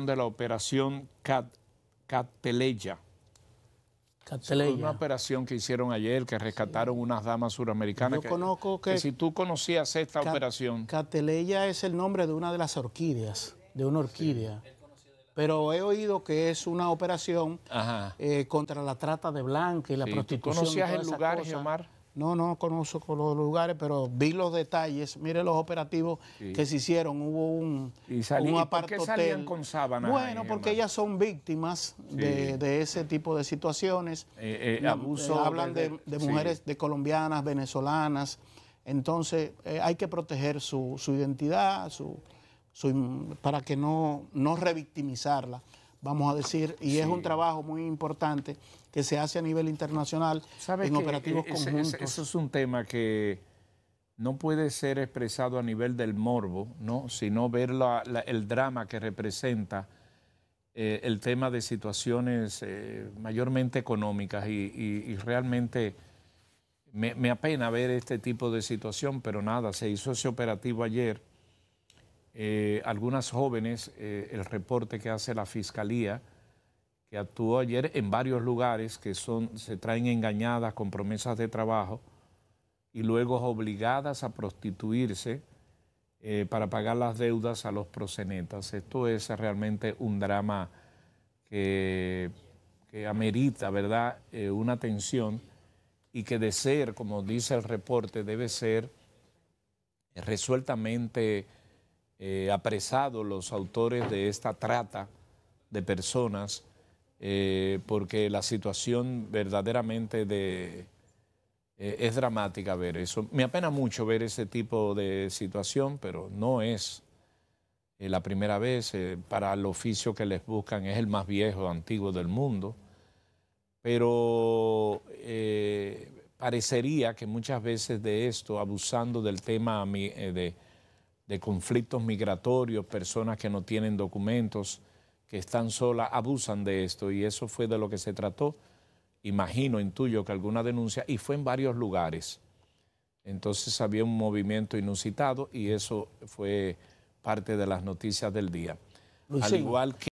cuestión de la operación Cattleya. Cattleya. Una operación que hicieron ayer, que rescataron unas damas suramericanas. Yo conozco que si tú conocías esta operación. Cattleya es el nombre de una de las orquídeas, de una orquídea. Sí. Pero he oído que es una operación contra la trata de blancas y la prostitución. ¿Tú conocías el lugar, Geomar? No, no conozco los lugares, pero vi los detalles. Mire los operativos que se hicieron. Hubo un apartotel. ¿Por qué salían con sábanas? Bueno, porque ellas son víctimas de ese tipo de situaciones. Abuso. Hablan de mujeres de colombianas, venezolanas. Entonces, hay que proteger su identidad, para que no revictimizarla, vamos a decir, y es un trabajo muy importante que se hace a nivel internacional en operativos conjuntos. Eso es un tema que no puede ser expresado a nivel del morbo, ¿no? Sino ver el drama que representa el tema de situaciones mayormente económicas y realmente me apena ver este tipo de situación, pero nada, se hizo ese operativo ayer. Algunas jóvenes, el reporte que hace la Fiscalía, que actuó ayer en varios lugares que se traen engañadas con promesas de trabajo y luego obligadas a prostituirse para pagar las deudas a los proxenetas. Esto es realmente un drama que amerita, ¿verdad?, una atención y que de ser, como dice el reporte, debe ser resueltamente apresados los autores de esta trata de personas, porque la situación verdaderamente es dramática ver eso. Me apena mucho ver ese tipo de situación, pero no es la primera vez. Para el oficio que les buscan es el más viejo, antiguo del mundo, pero parecería que muchas veces de esto, abusando del tema de conflictos migratorios, personas que no tienen documentos, que están solas, abusan de esto, y eso fue de lo que se trató. Imagino, intuyo que alguna denuncia, y fue en varios lugares. Entonces había un movimiento inusitado y eso fue parte de las noticias del día. Al igual que